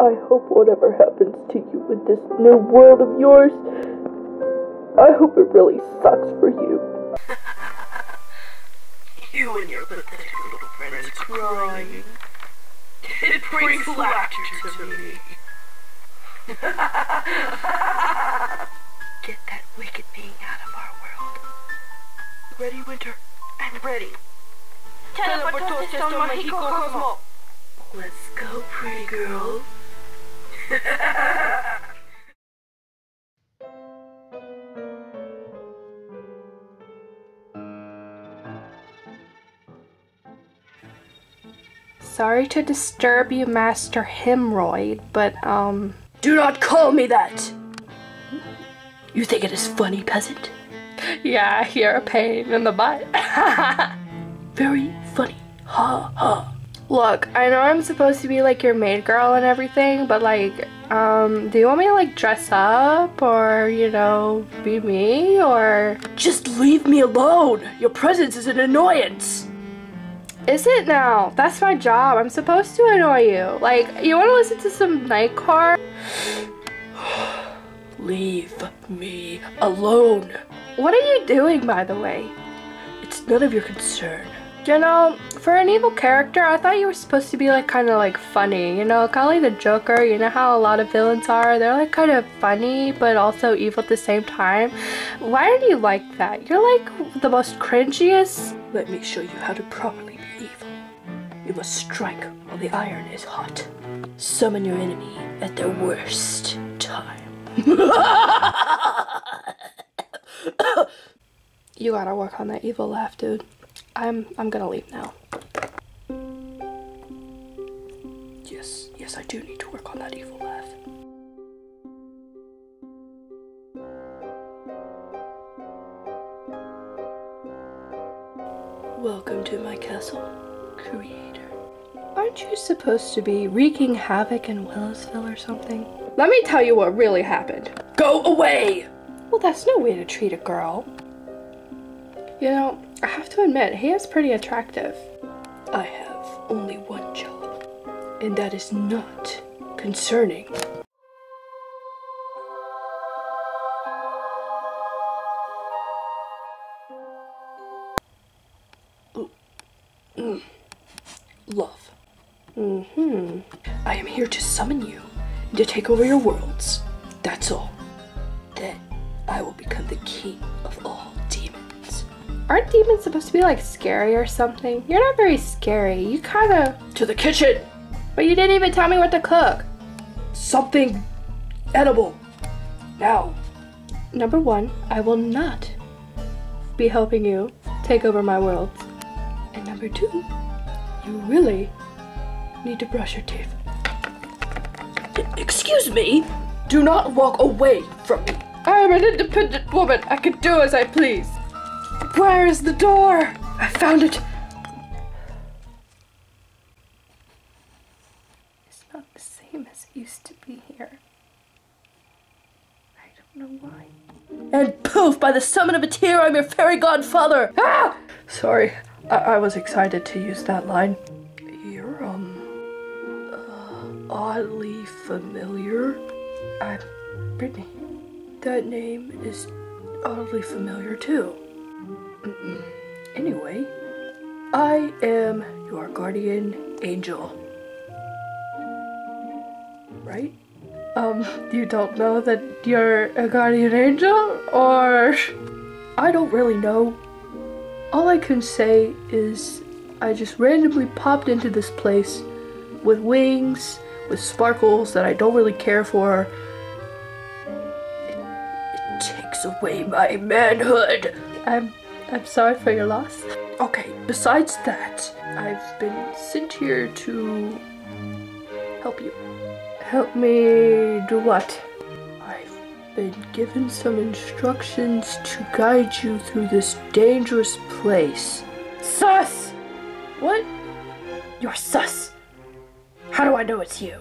I hope whatever happens to you in this new world of yours, I hope it really sucks for you. You and your pathetic little friends crying. It brings laughter to me. Get that wicked being out of our world. Ready, Winter, and ready. Let's go, pretty girl. Sorry to disturb you, Master Hemorrhoid, but do not call me that! You think it is funny, peasant? Yeah, I hear a pain in the butt. Very funny. Ha ha. Look, I know I'm supposed to be like your maid girl and everything, but like, do you want me to like dress up or, you know, be me or... Just leave me alone! Your presence is an annoyance! Is it now? That's my job. I'm supposed to annoy you. Like, you want to listen to some Nightcore? Leave me alone. What are you doing, by the way? It's none of your concern. You know, for an evil character, I thought you were supposed to be like kind of like funny, you know, kind of like the Joker. You know how a lot of villains are? They're like kind of funny, but also evil at the same time. Why are you like that? You're like the most cringiest. Let me show you how to properly be evil. You must strike while the iron is hot. Summon your enemy at their worst time. You gotta work on that evil laugh, dude. I'm gonna leave now. Yes, I do need to work on that evil laugh. Welcome to my castle, creator. Aren't you supposed to be wreaking havoc in Willowsville or something? Let me tell you what really happened. Go away! Well, that's no way to treat a girl. You know, I have to admit, he is pretty attractive. I have only one job, and that is not concerning. Love. I am here to summon you and to take over your worlds. That's all. Then I will become the king of all demons. Aren't demons supposed to be like scary or something? You're not very scary. You kind of... To the kitchen! But you didn't even tell me what to cook. Something edible. Now. Number one, I will not be helping you take over my world. And number two, you really need to brush your teeth. Excuse me? Do not walk away from me. I am an independent woman. I can do as I please. Where is the door? I found it. It's not the same as it used to be here. I don't know why. And poof, by the summon of a tear, I'm your fairy godfather. Ah! Sorry. I was excited to use that line. You're, oddly familiar. I'm Brittany. That name is oddly familiar too. Anyway, I am your guardian angel. Right? You don't know that you're a guardian angel? Or... I don't really know. All I can say is I just randomly popped into this place with wings, with sparkles that I don't really care for. It takes away my manhood. I'm sorry for your loss. Okay, besides that, I've been sent here to help you. Help me do what? Been given some instructions to guide you through this dangerous place. Sus! What? You're sus! How do I know it's you?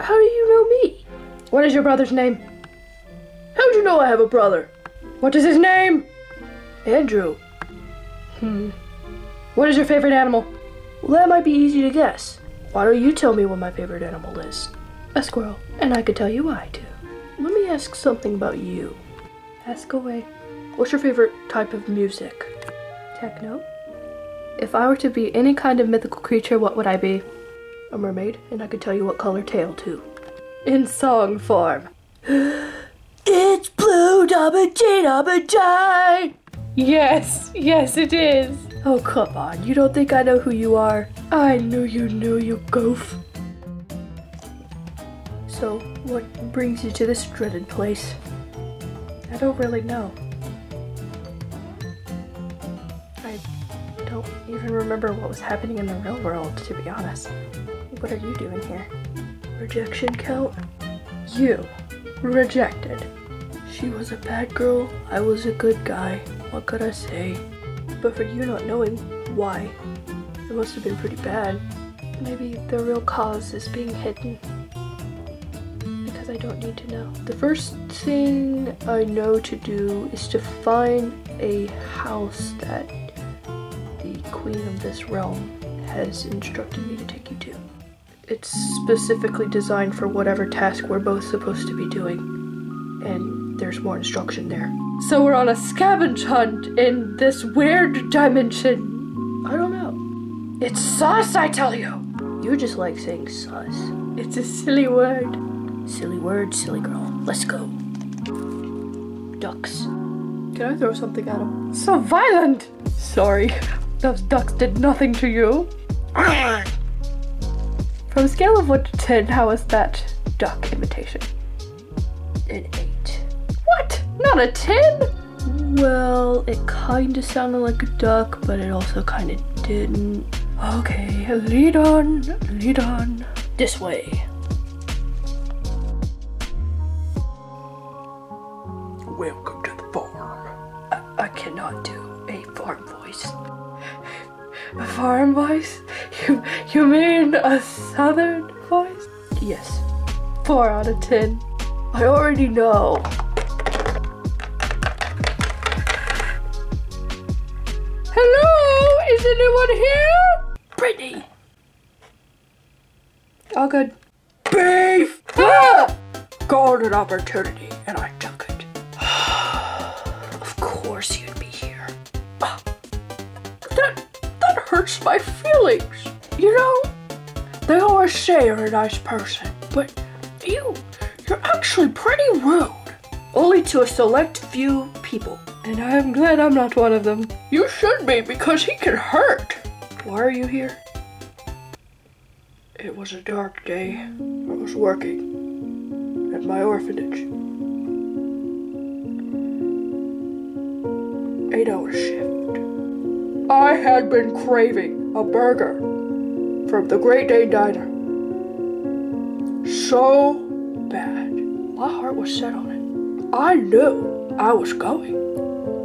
How do you know me? What is your brother's name? How'd you know I have a brother? What is his name? Andrew. What is your favorite animal? Well, that might be easy to guess. Why don't you tell me what my favorite animal is? a squirrel, and I could tell you why too. Let me ask something about you. Ask away. What's your favorite type of music? Techno? If I were to be any kind of mythical creature, what would I be? A mermaid, and I could tell you what color tail too. In song form. It's blue, double G. Yes it is. Oh, come on, you don't think I know who you are? I knew you goof. So, what brings you to this dreaded place? I don't really know. I don't even remember what was happening in the real world, to be honest. What are you doing here? Rejection count? You. Rejected. She was a bad girl, I was a good guy. What could I say? But for you not knowing why, it must have been pretty bad. Maybe the real cause is being hidden. I don't need to know. The first thing I know to do is to find a house that the queen of this realm has instructed me to take you to. It's specifically designed for whatever task we're both supposed to be doing, and there's more instruction there. So we're on a scavenge hunt in this weird dimension. I don't know. It's sus, I tell you! You just like saying sus. It's a silly word. Silly word, silly girl. Let's go. Ducks. Can I throw something at him? So violent! Sorry. Those ducks did nothing to you. From a scale of 1 to 10, how is that duck imitation? An 8. What? Not a 10? Well, it kinda sounded like a duck, but it also kinda didn't. Okay, lead on. This way. Welcome to the farm. I cannot do a farm voice. A farm voice? You mean a southern voice? Yes. 4 out of 10. I already know. Hello? Is anyone here? Brittany. All good. Beef! Ah! Golden opportunity, and I took it. You'd be here. That hurts my feelings. You know, they always say you're a nice person, but you're actually pretty rude. Only to a select few people. And I'm glad I'm not one of them. You should be, because he can hurt. Why are you here? It was a dark day. I was working at my orphanage. 8-hour shift. I had been craving a burger from the Great Dane Diner so bad. My heart was set on it. I knew I was going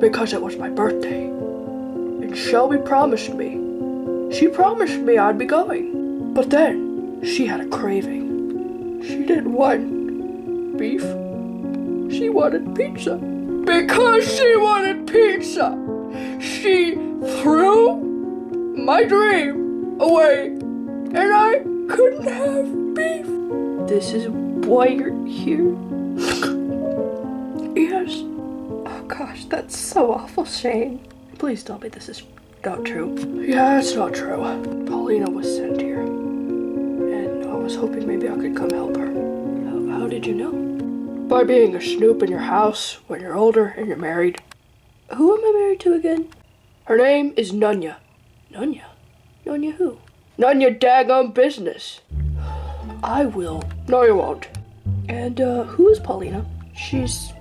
because it was my birthday, and Shelby promised me. She promised me I'd be going, but then she had a craving. She didn't want beef. She wanted pizza. Because she wanted pizza, she threw my dream away, and I couldn't have beef. This is why you're here? Yes. Oh gosh, that's so awful, Shane. Please tell me this is not true. Yeah, it's not true. Paulina was sent here, and I was hoping maybe I could come help her. How did you know? By being a snoop in your house when you're older and you're married. Who am I married to again? Her name is Nunya. Nunya? Nunya who? Nunya daggum business. I will. No, you won't. And who is Paulina? She's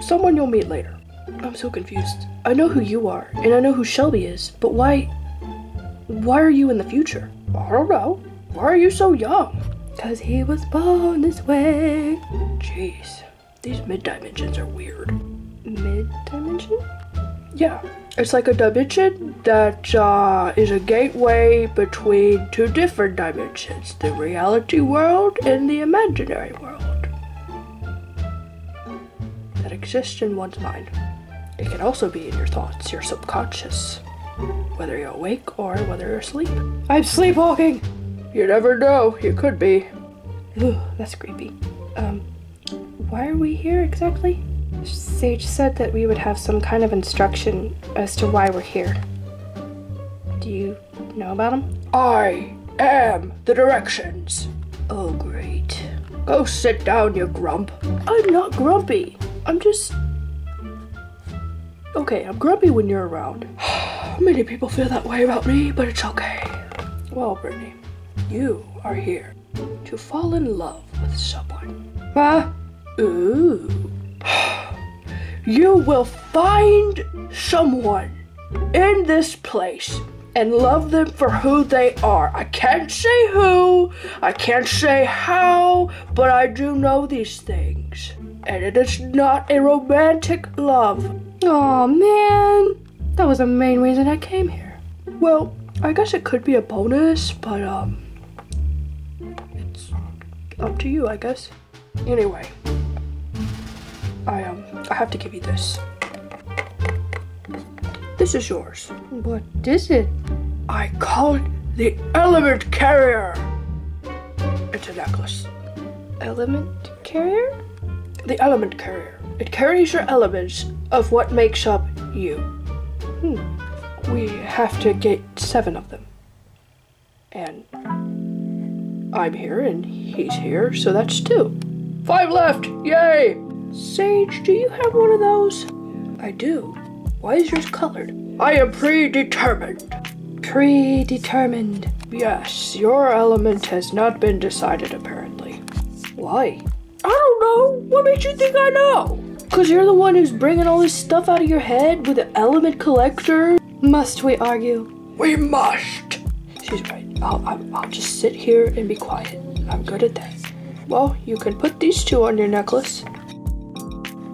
someone you'll meet later. I'm so confused. I know who you are, and I know who Shelby is, but why are you in the future? I don't know. Why are you so young? Because he was born this way. Jeez, these mid-dimensions are weird. Mid-dimension? Yeah, it's like a dimension that is a gateway between two different dimensions, the reality world and the imaginary world, that exists in one's mind. It can also be in your thoughts, your subconscious, whether you're awake or whether you're asleep. I'm sleepwalking! You never know, you could be. Ooh, that's creepy. Why are we here exactly? Sage said that we would have some kind of instruction as to why we're here. Do you know about them? I am the directions. Oh, great. Go sit down, you grump. I'm not grumpy. I'm just... okay, I'm grumpy when you're around. Many people feel that way about me, but it's okay. Well, Brittany, you are here to fall in love with someone. Huh? Ooh. You will find someone in this place and love them for who they are. I can't say who, I can't say how, but I do know these things. And it is not a romantic love. Aw, man, that was the main reason I came here. Well, I guess it could be a bonus, but it's up to you, I guess. Anyway, I have to give you this. This is yours. What is it? I call it the Element Carrier. It's a necklace. Element Carrier? The Element Carrier. It carries your elements of what makes up you. We have to get 7 of them. And I'm here and he's here, so that's 2. 5 left, yay! Sage, do you have one of those? I do. Why is yours colored? I am predetermined. Predetermined. Yes, your element has not been decided apparently. Why? I don't know. What makes you think I know? Because you're the one who's bringing all this stuff out of your head with the element collector. Must we argue? We must. She's right. I'll just sit here and be quiet. I'm good at that. Well, you can put these 2 on your necklace.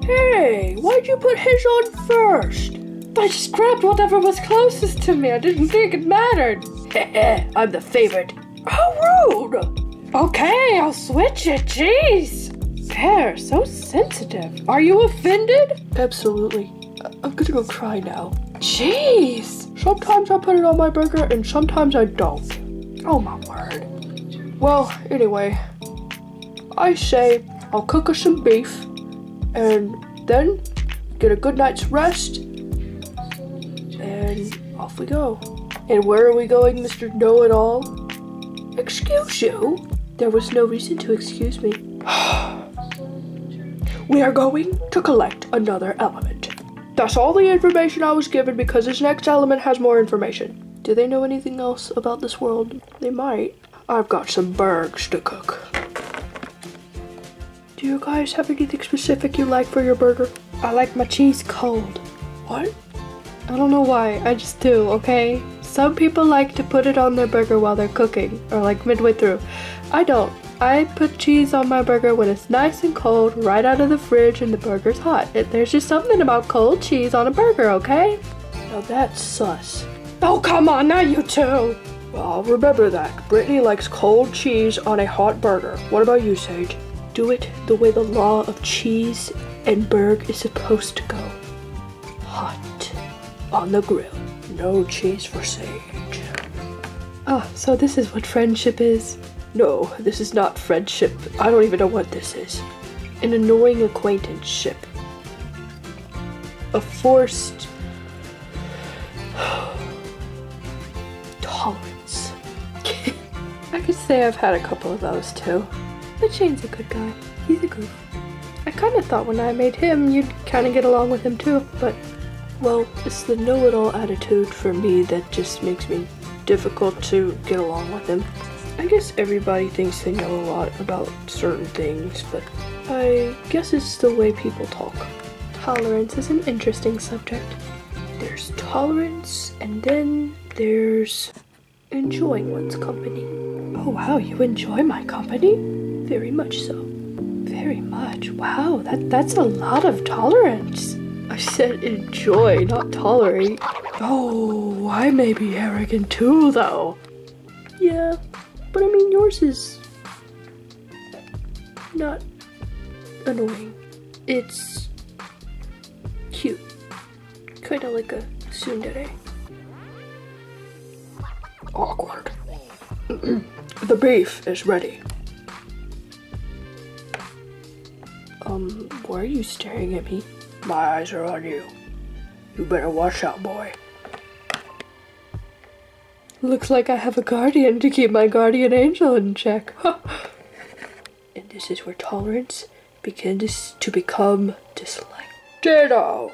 Hey, why'd you put his on first? I just grabbed whatever was closest to me. I didn't think it mattered. Heh, I'm the favorite. How rude. Okay, I'll switch it, jeez. Pear, so sensitive. Are you offended? Absolutely. I'm gonna go cry now. Jeez! Sometimes I put it on my burger and sometimes I don't. Oh my word. Well, anyway, I say I'll cook us some beef and then get a good night's rest and off we go. And where are we going, Mr. Know-It-All? Excuse you? There was no reason to excuse me. We are going to collect another element. That's all the information I was given because this next element has more information. Do they know anything else about this world? They might. I've got some burgers to cook. Do you guys have anything specific you like for your burger? I like my cheese cold. What? I don't know why, I just do, okay? Some people like to put it on their burger while they're cooking, or like midway through. I don't. I put cheese on my burger when it's nice and cold, right out of the fridge, and the burger's hot. There's just something about cold cheese on a burger, okay? Now that's sus. Oh, come on, not you two! Well, I'll remember that. Brittany likes cold cheese on a hot burger. What about you, Sage? Do it the way the law of cheese and burger is supposed to go. Hot. On the grill. No cheese for Sage. Oh, so this is what friendship is. No, this is not friendship. I don't even know what this is. An annoying acquaintanceship. A forced... tolerance. I could say I've had a couple of those too. But Shane's a good guy. He's a goof. I kinda thought when I made him, you'd kinda get along with him too, but... well, it's the know-it-all attitude for me that just makes me difficult to get along with him. I guess everybody thinks they know a lot about certain things, but I guess it's the way people talk. Tolerance is an interesting subject. There's tolerance, and then there's enjoying one's company. Oh wow, you enjoy my company? Very much so. Very much. Wow, that's a lot of tolerance. I said enjoy, not tolerate. Oh, I may be arrogant too, though. Yeah. But I mean, yours is not annoying. It's cute. Kind of like a tsundere. Awkward. The beef is ready. Why are you staring at me? My eyes are on you. You better watch out, boy. Looks like I have a guardian to keep my guardian angel in check. And this is where tolerance begins to become dislike. Ditto!